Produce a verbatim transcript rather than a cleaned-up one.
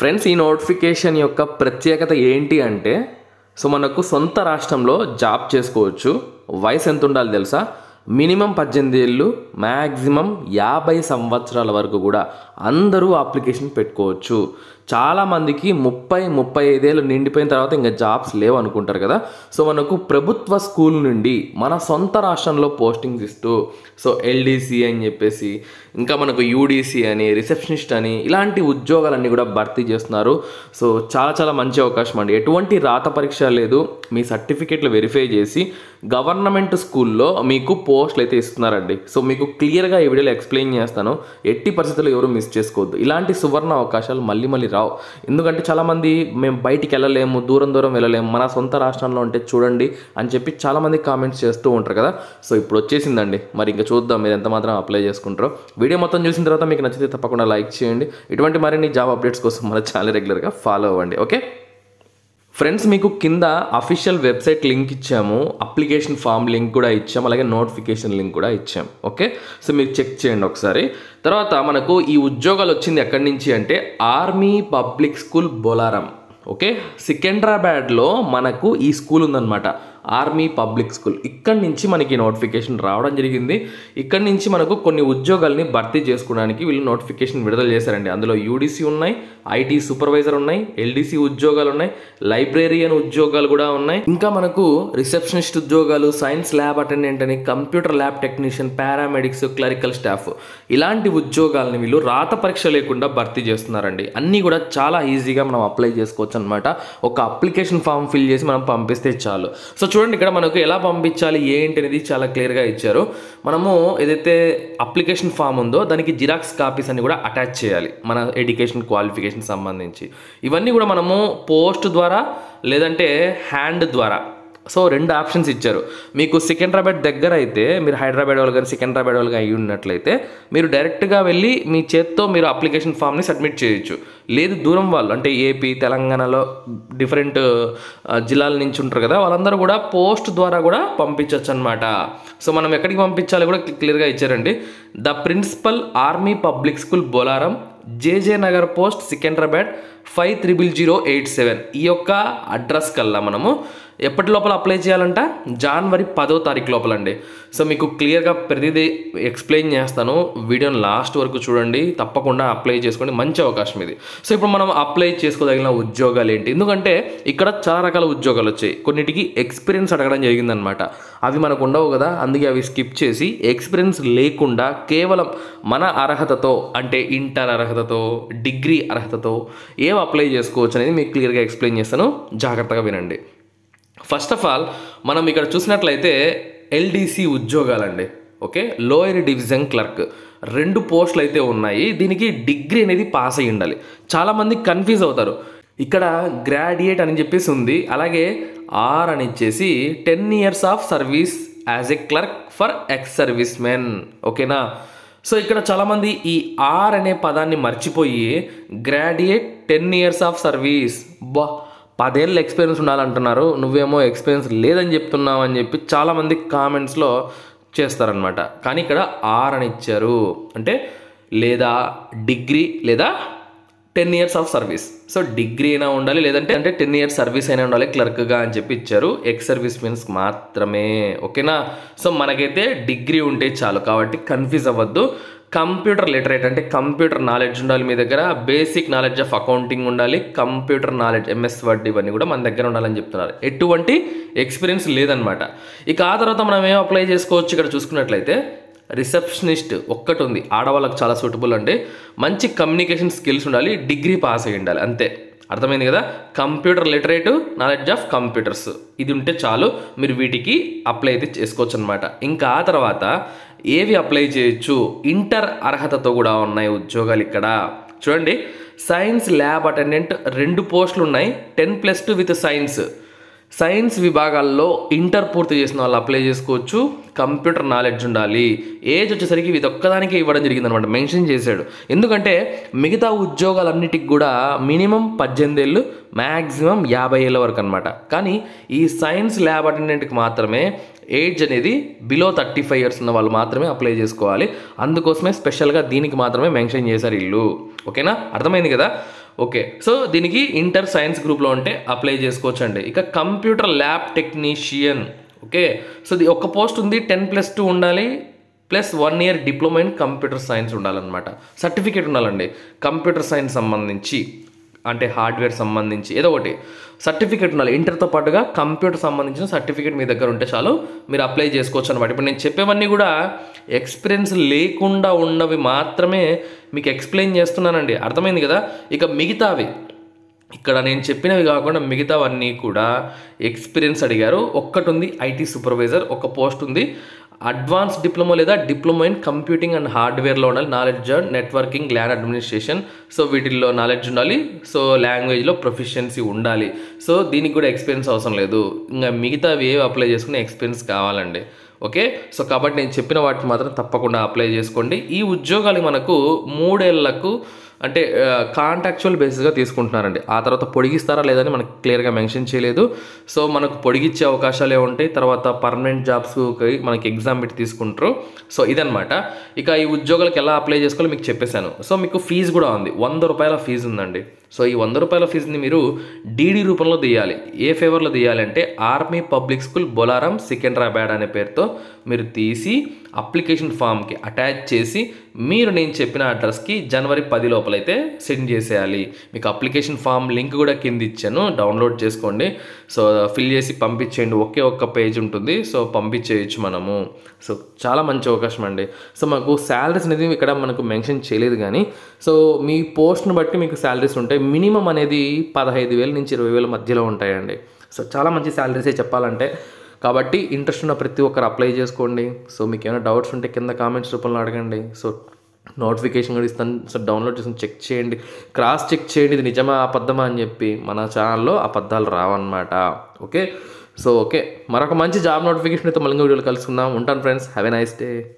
Friends, ఈ notification యొక్క ప్రత్యేకత ఏంటి అంటే, సో మనకు సొంత రాష్ట్రంలో జాబ్ చేసుకోవచ్చు. వయసు ఎంత ఉండాలి తెలుసా? మినిమం పద్దెనిమిది ఏళ్ళు, మ్యాక్సిమం యాభై సంవత్సరాల వరకు కూడా అందరూ అప్లికేషన్ పెట్టుకోవచ్చు. చాలామందికి ముప్పై ముప్పై ఐదేళ్ళు నిండిపోయిన తర్వాత ఇంకా జాబ్స్ లేవు అనుకుంటారు కదా. సో మనకు ప్రభుత్వ స్కూల్ నుండి మన సొంత రాష్ట్రంలో పోస్టింగ్స్ ఇస్తూ, సో ఎల్డీసీ అని చెప్పేసి, ఇంకా మనకు యూడీసీ అని, రిసెప్షనిస్ట్ అని, ఇలాంటి ఉద్యోగాలన్నీ కూడా భర్తీ చేస్తున్నారు. సో చాలా చాలా మంచి అవకాశం అండి. ఎటువంటి రాత పరీక్ష లేదు, మీ సర్టిఫికేట్లు వెరిఫై చేసి గవర్నమెంట్ స్కూల్లో మీకు పోస్టులు అయితే ఇస్తున్నారండి. సో మీకు క్లియర్గా ఈ వీడియోలో ఎక్స్ప్లెయిన్ చేస్తాను. ఎట్టి పరిస్థితుల్లో ఎవరు మిస్ చేసుకోవద్దు. ఇలాంటి సువర్ణ అవకాశాలు మళ్ళీ మళ్ళీ రావు. ఎందుకంటే చాలామంది మేము బయటికి వెళ్ళలేము, దూరం దూరం వెళ్ళలేము, మన సొంత రాష్ట్రంలో ఉంటే చూడండి అని చెప్పి చాలామంది కామెంట్స్ చేస్తూ ఉంటారు కదా. సో ఇప్పుడు వచ్చేసిందండి. మరి ఇంకా చూద్దాం మీరు ఎంత మాత్రం అప్లై చేసుకుంటారో. వీడియో మొత్తం చూసిన తర్వాత మీకు నచ్చితే తప్పకుండా లైక్ చేయండి. ఇటువంటి మరిన్ని జాబ్ అప్డేట్స్ కోసం మన ఛానల్ రెగ్యులర్గా ఫాలో అవ్వండి. ఓకే ఫ్రెండ్స్, మీకు కింద అఫీషియల్ వెబ్సైట్ లింక్ ఇచ్చాము, అప్లికేషన్ ఫామ్ లింక్ కూడా ఇచ్చాము, అలాగే నోటిఫికేషన్ లింక్ కూడా ఇచ్చాము. ఓకే, సో మీరు చెక్ చేయండి ఒకసారి. తర్వాత మనకు ఈ ఉద్యోగాలు వచ్చింది ఎక్కడి నుంచి అంటే, army public school Bolarum. Okay, సికింద్రాబాద్లో మనకు ఈ స్కూల్ ఉందన్నమాట, ఆర్మీ పబ్లిక్ స్కూల్. ఇక్కడి నుంచి మనకి నోటిఫికేషన్ రావడం జరిగింది. ఇక్కడి నుంచి మనకు కొన్ని ఉద్యోగాల్ని భర్తీ చేసుకోవడానికి వీళ్ళు నోటిఫికేషన్ విడుదల చేశారండి. అందులో యూడీసీ ఉన్నాయి, ఐటీ సూపర్వైజర్ ఉన్నాయి, ఎల్డీసీ ఉద్యోగాలు ఉన్నాయి, లైబ్రేరియన్ ఉద్యోగాలు కూడా ఉన్నాయి. ఇంకా మనకు రిసెప్షనిస్ట్ ఉద్యోగాలు, సైన్స్ ల్యాబ్ అటెండెంట్ అని, computer lab technician, paramedics, clerical staff, ఇలాంటి ఉద్యోగాలని వీళ్ళు రాత పరీక్ష లేకుండా భర్తీ చేస్తున్నారండి. అన్నీ కూడా చాలా ఈజీగా మనం అప్లై చేసుకోవచ్చు అనమాట. ఒక అప్లికేషన్ ఫామ్ ఫిల్ చేసి మనం పంపిస్తే చాలు. సో చూడండి, ఇక్కడ మనకు ఎలా పంపించాలి ఏంటి అనేది చాలా క్లియర్గా ఇచ్చారు. మనము ఏదైతే అప్లికేషన్ ఫామ్ ఉందో దానికి జిరాక్స్ కాపీస్ అన్ని కూడా అటాచ్ చేయాలి, మన ఎడ్యుకేషన్ క్వాలిఫికేషన్ సంబంధించి. ఇవన్నీ కూడా మనము పోస్ట్ ద్వారా లేదంటే హ్యాండ్ ద్వారా, సో రెండు ఆప్షన్స్ ఇచ్చారు. మీకు సికింద్రాబాద్ దగ్గర అయితే, మీరు హైదరాబాద్ వాళ్ళు కానీ సికింద్రాబాద్ వాళ్ళు కానీ అయ్యి ఉన్నట్లయితే మీరు డైరెక్ట్గా వెళ్ళి మీ చేత్తో మీరు అప్లికేషన్ ఫామ్ని సబ్మిట్ చేయొచ్చు. లేదు దూరం వాళ్ళు, అంటే ఏపీ తెలంగాణలో డిఫరెంట్ జిల్లాల నుంచి ఉంటారు కదా, వాళ్ళందరూ కూడా పోస్ట్ ద్వారా కూడా పంపించవచ్చు అనమాట. సో మనం ఎక్కడికి పంపించాలి కూడా క్లియర్గా ఇచ్చారండి. The principal army public school Bolarum, JJ Nagar post, Secunderabad five triple zero eight seven. ఈ యొక్క అడ్రస్ కల్లా మనము ఎప్పటి లోపల అప్లై చేయాలంట, జనవరి పదో తారీఖు లోపల అండి. సో మీకు క్లియర్గా ప్రతిదీ ఎక్స్ప్లెయిన్ చేస్తాను, వీడియోని లాస్ట్ వరకు చూడండి, తప్పకుండా అప్లై చేసుకోండి, మంచి అవకాశం ఇది. సో ఇప్పుడు మనం అప్లై చేసుకోదగిన ఉద్యోగాలు ఏంటి, ఎందుకంటే ఇక్కడ చాలా రకాల ఉద్యోగాలు వచ్చాయి. కొన్నిటికి ఎక్స్పీరియన్స్ అడగడం జరిగిందనమాట. అవి మనకు ఉండవు కదా, అందుకే అవి స్కిప్ చేసి ఎక్స్పీరియన్స్ లేకుండా కేవలం మన అర్హతతో, అంటే ఇంటర్ అర్హతతో, డిగ్రీ అర్హతతో ఏం అప్లై చేసుకోవచ్చు అనేది మీకు క్లియర్గా ఎక్స్ప్లెయిన్ చేస్తాను, జాగ్రత్తగా వినండి. ఫస్ట్ ఆఫ్ ఆల్ మనం ఇక్కడ చూసినట్లయితే ఎల్డీసీ ఉద్యోగాలండి. ఓకే, లోయర్ డివిజన్ క్లర్క్, రెండు పోస్టులు అయితే ఉన్నాయి. దీనికి డిగ్రీ అనేది పాస్ అయ్యి ఉండాలి. చాలామంది కన్ఫ్యూజ్ అవుతారు. ఇక్కడ గ్రాడ్యుయేట్ అని చెప్పేసి ఉంది, అలాగే ఆర్ అని ఇచ్చేసి ten years of service as a clerk for ex service men. ఓకేనా, సో ఇక్కడ చాలామంది ఈ ఆర్ అనే పదాన్ని మర్చిపోయి graduate ten years of service, బా పదేళ్ళు ఎక్స్పీరియన్స్ ఉండాలంటున్నారు, నువ్వేమో ఎక్స్పీరియన్స్ లేదని చెప్తున్నావు అని చెప్పి చాలామంది కామెంట్స్లో చేస్తారనమాట. కానీ ఇక్కడ ఆర్ అని ఇచ్చారు, అంటే లేదా డిగ్రీ లేదా ten years of service. So degree అయినా ఉండాలి, లేదంటే అంటే టెన్ ఇయర్స్ సర్వీస్ అయినా ఉండాలి క్లర్క్గా అని చెప్పి ఇచ్చారు, ఎక్స్ సర్వీస్ మెన్స్ మాత్రమే. ఓకేనా, సో మనకైతే డిగ్రీ ఉంటే చాలు, కాబట్టి కన్ఫ్యూజ్ అవ్వద్దు. కంప్యూటర్ లిటరేట్ అంటే కంప్యూటర్ నాలెడ్జ్ ఉండాలి మీ దగ్గర, బేసిక్ నాలెడ్జ్ ఆఫ్ అకౌంటింగ్ ఉండాలి, కంప్యూటర్ నాలెడ్జ్ ఎంఎస్ వర్డ్ ఇవన్నీ కూడా మన దగ్గర ఉండాలని చెప్తున్నారు. ఎటువంటి ఎక్స్పీరియన్స్ లేదనమాట. ఇక ఆ తర్వాత మనం ఏం అప్లై చేసుకోవచ్చు ఇక్కడ చూసుకున్నట్లయితే, రిసెప్షనిస్ట్ ఒక్కటి ఉంది, ఆడవాళ్ళకి చాలా సూటబుల్ అండి. మంచి కమ్యూనికేషన్ స్కిల్స్ ఉండాలి, డిగ్రీ పాస్ అయ్యి ఉండాలి, అంతే. అర్థమైంది కదా, computer literate, knowledge of computers, ఇది ఉంటే చాలు, మీరు వీటికి అప్లై అయితే చేసుకోవచ్చు అనమాట. ఇంకా ఆ తర్వాత ఏవి అప్లై చేయొచ్చు, ఇంటర్ అర్హతతో కూడా ఉన్నాయి ఉద్యోగాలు. ఇక్కడ చూడండి, సైన్స్ ల్యాబ్ అటెండెంట్ రెండు పోస్టులు ఉన్నాయి, ten plus two with science. Science విభాగాల్లో ఇంటర్ పూర్తి చేసిన వాళ్ళు అప్లై చేసుకోవచ్చు, కంప్యూటర్ నాలెడ్జ్ ఉండాలి. ఏజ్ వచ్చేసరికి ఇది ఒక్కదానికే ఇవ్వడం జరిగిందనమాట, మెన్షన్ చేశాడు. ఎందుకంటే మిగతా ఉద్యోగాలన్నిటికి కూడా మినిమం పద్దెనిమిది ఏళ్ళు, మ్యాక్సిమం యాభై ఏళ్ళ వరకు అనమాట. కానీ ఈ సైన్స్ ల్యాబ్ అటెండెంట్కి మాత్రమే ఏజ్ అనేది బిలో థర్టీ ఫైవ్ ఇయర్స్ ఉన్న వాళ్ళు మాత్రమే అప్లై చేసుకోవాలి. అందుకోసమే స్పెషల్గా దీనికి మాత్రమే మెన్షన్ చేశారు వీళ్ళు. ఓకేనా, అర్థమైంది కదా. ఓకే, సో దీనికి ఇంటర్ సైన్స్ గ్రూప్లో ఉంటే అప్లై చేసుకోవచ్చండి. ఇక computer lab technician, okay, so ఇది ఒక పోస్ట్ ఉంది, టెన్ ప్లస్ టూ ఉండాలి, plus one year diploma in computer science ఉండాలన్నమాట. సర్టిఫికేట్ ఉండాలండి కంప్యూటర్ సైన్స్ సంబంధించి, అంటే హార్డ్వేర్ సంబంధించి ఏదో ఒకటి సర్టిఫికేట్ ఉండాలి. ఇంటర్తో పాటుగా కంప్యూటర్ సంబంధించిన సర్టిఫికేట్ మీ దగ్గర ఉంటే చాలు, మీరు అప్లై చేసుకోవచ్చు అనమాట. ఇప్పుడు నేను చెప్పేవన్నీ కూడా ఎక్స్పీరియన్స్ లేకుండా ఉన్నవి మాత్రమే మీకు ఎక్స్ప్లెయిన్ చేస్తున్నానండి, అర్థమైంది కదా. ఇక మిగతావి ఇక్కడ నేను చెప్పినవి కాకుండా మిగతావన్నీ కూడా ఎక్స్పీరియన్స్ అడిగారు. ఒక్కటి ఉంది ఐటీ సూపర్వైజర్, ఒక పోస్ట్ ఉంది. అడ్వాన్స్ డిప్లొమా లేదా డిప్లొమా ఇన్ కంప్యూటింగ్ అండ్ హార్డ్వేర్లో ఉండాలి, knowledge networking LAN administration, so వీటిల్లో నాలెడ్జ్ ఉండాలి, సో లాంగ్వేజ్లో ప్రొఫిషియన్సీ ఉండాలి. సో దీనికి కూడా ఎక్స్పీరియన్స్ అవసరం లేదు, ఇంకా మిగతావి ఏవి అప్లై చేసుకునే ఎక్స్పీరియన్స్ కావాలండి. ఓకే, సో కాబట్టి నేను చెప్పిన వాటిని మాత్రం తప్పకుండా అప్లై చేసుకోండి. ఈ ఉద్యోగాలు మనకు మూడేళ్లకు అంటే కాంట్రాక్చువల్ బేసిస్గా తీసుకుంటున్నారండి. ఆ తర్వాత పొడిగిస్తారా లేదని మనకు క్లియర్గా మెన్షన్ చేయలేదు, సో మనకు పొడిగిచ్చే అవకాశాలే ఉంటాయి. తర్వాత పర్మనెంట్ జాబ్స్కి మనకి ఎగ్జామ్ పెట్టి తీసుకుంటారు. సో ఇదనమాట. ఇక ఈ ఉద్యోగాలకు ఎలా అప్లై చేసుకోవాలో మీకు చెప్పేశాను. సో మీకు ఫీజు కూడా ఉంది, వంద రూపాయల ఫీజు ఉందండి. సో ఈ వంద రూపాయల ఫీజుని మీరు డీడీ రూపంలో తీయాలి. ఏ ఫేవర్లో తీయాలి అంటే army public school Bolarum Secunderabad అనే పేరుతో మీరు తీసి అప్లికేషన్ ఫామ్కి అటాచ్ చేసి మీరు నేను చెప్పిన అడ్రస్కి జనవరి పది లోపలైతే సెండ్ చేసేయాలి. మీకు అప్లికేషన్ ఫామ్ లింక్ కూడా కింద ఇచ్చాను, డౌన్లోడ్ చేసుకోండి. సో ఫిల్ చేసి పంపించేయండి, ఒకే ఒక్క పేజ్ ఉంటుంది, సో పంపించేయచ్చు మనము. సో చాలా మంచి అవకాశం అండి. సో మాకు శాలరీస్ అనేది ఇక్కడ మనకు మెన్షన్ చేయలేదు, కానీ సో మీ పోస్ట్ని బట్టి మీకు శాలరీస్ ఉంటాయి. మినిమం అనేది పదహైదు వేల నుంచి ఇరవై వేల మధ్యలో ఉంటాయండి. సో చాలా మంచి శాలరీసే చెప్పాలంటే, కాబట్టి ఇంట్రెస్ట్ ఉన్న ప్రతి ఒక్కరు అప్లై చేసుకోండి. సో మీకు ఏమైనా డౌట్స్ ఉంటే కింద కామెంట్స్ రూపంలో అడగండి. సో నోటిఫికేషన్ కూడా ఇస్తాను, సో డౌన్లోడ్ చేసుకుని చెక్ చేయండి, క్రాస్ చెక్ చేయండి, ఇది నిజమా అబద్ధమా అని చెప్పి. మన ఛానల్లో అబద్ధాలు రావన్నమాట. ఓకే, సో ఓకే, మరొక మంచి జాబ్ నోటిఫికేషన్ అయితే మళ్ళీ వీడియోలో కలుసుకుందాం. ఉంటాను friends, have a nice day.